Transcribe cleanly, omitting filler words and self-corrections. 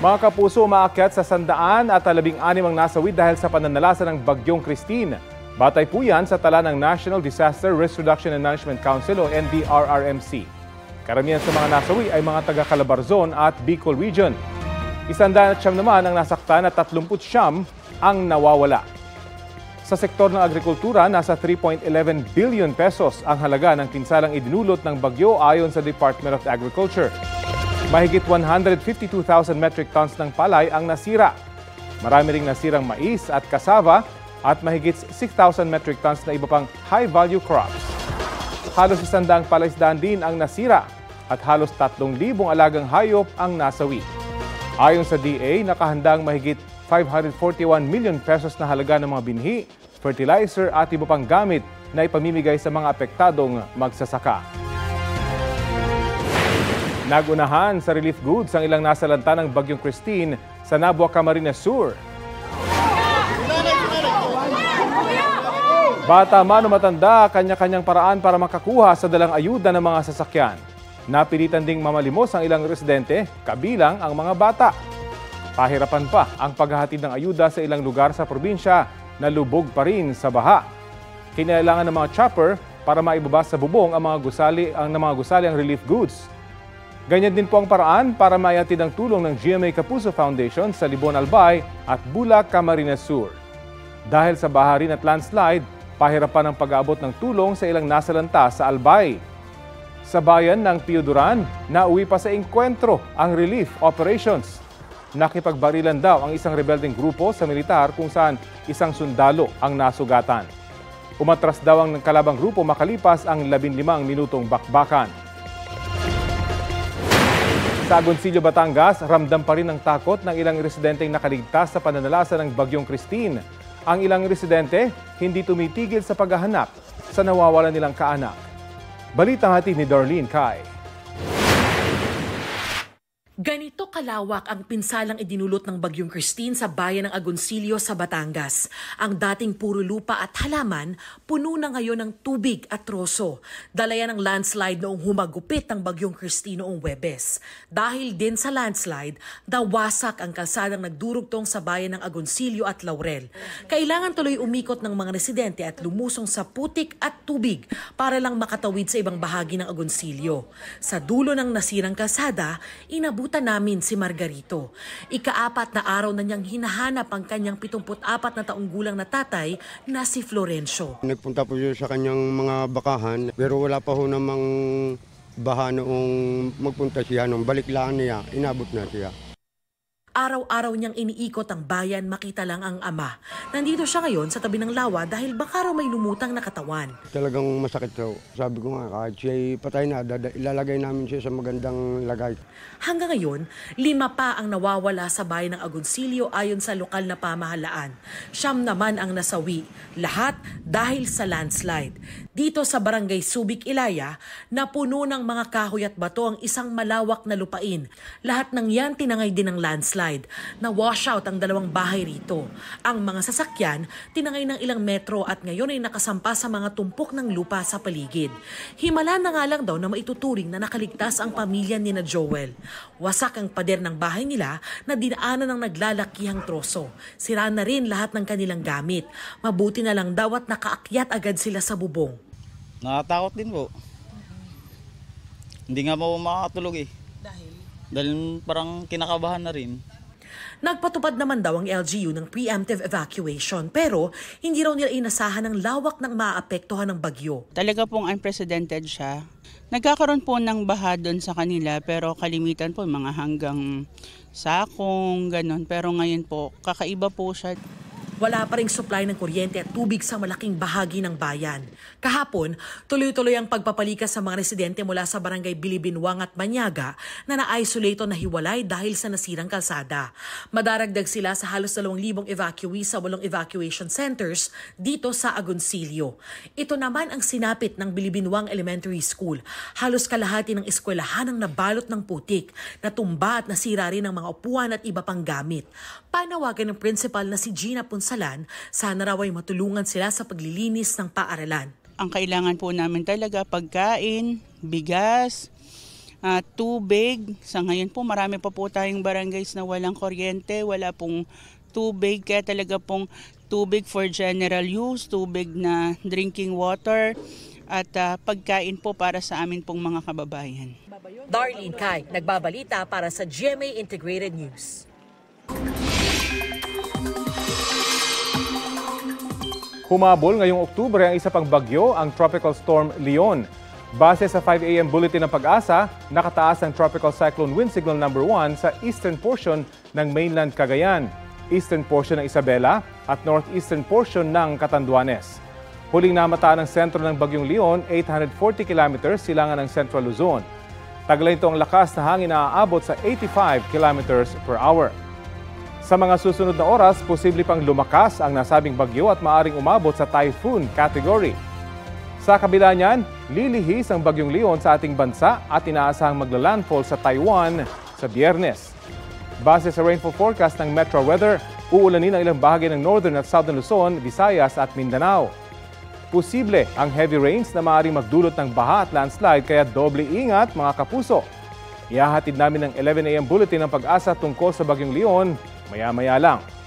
Mga kapuso, umaakyat sa 116 ang nasawi dahil sa pananalasa ng Bagyong Kristine. Batay po yan sa tala ng National Disaster Risk Reduction and Management Council o NDRRMC. Karamihan sa mga nasawi ay mga taga-Calabarzon at Bicol Region. 109 naman ang nasaktan at 39 ang nawawala. Sa sektor ng agrikultura, nasa 3.11 billion pesos ang halaga ng pinsalang idinulot ng bagyo ayon sa Department of Agriculture. Mahigit 152,000 metric tons ng palay ang nasira. Marami ring nasirang mais at cassava at mahigit 6,000 metric tons na iba pang high-value crops. Halos 100 palaisdaan din ang nasira at halos 3,000 alagang hayop ang nasawi. Ayon sa DA, nakahandang mahigit 541 million pesos na halaga ng mga binhi, fertilizer at iba pang gamit na ipamimigay sa mga apektadong magsasaka. Nagunahan sa relief goods ang ilang nasalanta ng Bagyong Kristine sa Bula Camarines Sur. Bata man o matanda, kanya-kanyang paraan para makakuha sa dalang ayuda ng mga sasakyan. Napilitan ding mamalimos ang ilang residente, kabilang ang mga bata. Pahirapan pa ang paghahatid ng ayuda sa ilang lugar sa probinsya na lubog pa rin sa baha. Kinailangan ng mga chopper para maibaba sa bubong ang mga gusali ang relief goods. Ganyan din po ang paraan para maihatid ang tulong ng GMA Kapuso Foundation sa Libon Albay at Bula Camarines Sur. Dahil sa baha rin at landslide, pahirapan ang pag-aabot ng tulong sa ilang nasalanta sa Albay. Sa bayan ng Tiuduran, nauwi pa sa engkwentro ang relief operations. Nakipagbarilan daw ang isang rebeldeng grupo sa militar kung saan isang sundalo ang nasugatan. Umatras daw ang kalabang grupo makalipas ang 15 minutong bakbakan. Sa Agoncillo, Batangas, ramdam pa rin ang takot ng ilang residenteng nakaligtas sa pananalasa ng Bagyong Kristine. Ang ilang residente hindi tumitigil sa paghahanap sa nawawalan nilang kaanak. Balitang hatid ni Darlene Cai. Ganito kalawak ang pinsalang idinulot ng Bagyong Kristine sa bayan ng Agoncillo sa Batangas. Ang dating puro lupa at halaman, puno na ngayon ng tubig at troso. Dalayan ng landslide noong humagupit ang Bagyong Kristine noong Huwebes. Dahil din sa landslide, dawasak ang kalsadang nagdurugtong sa bayan ng Agoncillo at Laurel. Kailangan tuloy umikot ng mga residente at lumusong sa putik at tubig para lang makatawid sa ibang bahagi ng Agoncillo. Sa dulo ng nasirang kalsada, inabutan namin si Margarito. Ika-apat na araw na niyang hinahanap ang kanyang 74 na taong gulang na tatay na si Florencio. Nagpunta po siya sa kanyang mga bakahan pero wala pa ho namang baha noong magpunta siya. Nung baliklaan niya, inabot na siya. Araw-araw niyang iniikot ang bayan, makita lang ang ama. Nandito siya ngayon sa tabi ng lawa dahil baka raw may lumutang na katawan. Talagang masakit daw. Sabi ko nga, kahit siya'y patay na, ilalagay namin siya sa magandang lagay. Hanggang ngayon, 5 pa ang nawawala sa bayan ng Agoncillo ayon sa lokal na pamahalaan. 7 naman ang nasawi, lahat dahil sa landslide. Dito sa barangay Subic, Ilaya, napuno ng mga kahoy at bato ang isang malawak na lupain. Lahat ng yan tinangay din ng landslide. Na washout ang 2 bahay rito. Ang mga sasakyan tinangay ng ilang metro at ngayon ay nakasampa sa mga tumpok ng lupa sa paligid. Himala na nga lang daw na maituturing na nakaligtas ang pamilya ni na Joel. Wasak ang pader ng bahay nila na dinaanan ng naglalakihang troso. Sira na rin lahat ng kanilang gamit. Mabuti na lang daw at nakaakyat agad sila sa bubong. Nakatakot din po. Hindi nga mo makakatulog eh. Dahil parang kinakabahan na rin. Nagpatupad naman daw ang LGU ng preemptive evacuation pero hindi raw nila inasahan ang lawak ng maaapektuhan ng bagyo. Talaga pong unprecedented siya. Nagkakaroon po ng baha doon sa kanila pero kalimitan po mga hanggang sakong, ganun. Pero ngayon po, kakaiba po siya. Wala pa ring supply ng kuryente at tubig sa malaking bahagi ng bayan. Kahapon, tuloy-tuloy ang pagpapalikas sa mga residente mula sa barangay Bilibinwang at Banyaga na na-isolate o nahiwalay dahil sa nasirang kalsada. Madaragdag sila sa halos 2,000 evacuees sa 8 evacuation centers dito sa Agoncillo. Ito naman ang sinapit ng Bilibinwang Elementary School. Halos kalahati ng eskwelahan ang nabalot ng putik, natumba at nasira rin ang mga upuan at iba pang gamit. Panawagan ng principal na si Gina Ponsa, sana raw ay matulungan sila sa paglilinis ng paaralan. Ang kailangan po namin talaga pagkain, bigas, tubig. Sa ngayon po, marami pa po tayong barangays na walang kuryente, wala pong tubig. Kaya talaga pong tubig for general use, tubig na drinking water, at pagkain po para sa amin pong mga kababayan. Darlene Cai, nagbabalita para sa GMA Integrated News. Humabol ngayong Oktubre ang isa pang bagyo, ang Tropical Storm Leon. Base sa 5 a.m. bulletin ng Pag-asa, nakataas ang Tropical Cyclone Wind Signal No. 1 sa eastern portion ng mainland Cagayan, eastern portion ng Isabela at northeastern portion ng Katanduanes. Huling namataan ang sentro ng Bagyong Leon, 840 kilometers silangan ng Central Luzon. Taglay nito ang lakas na hangin na aabot sa 85 kilometers per hour. Sa mga susunod na oras, posible pang lumakas ang nasabing bagyo at maaring umabot sa typhoon category. Sa kabila niyan, lilihis ang Bagyong Leon sa ating bansa at inaasahang magla-landfall sa Taiwan sa Biyernes. Base sa rainfall forecast ng Metro Weather, uulanin ang ilang bahagi ng northern at southern Luzon, Visayas at Mindanao. Posible ang heavy rains na maaaring magdulot ng baha at landslide, kaya doble ingat mga kapuso. Ihahatid namin ng 11 a.m. bulletin ng Pag-asa tungkol sa Bagyong Leon maya-maya lang.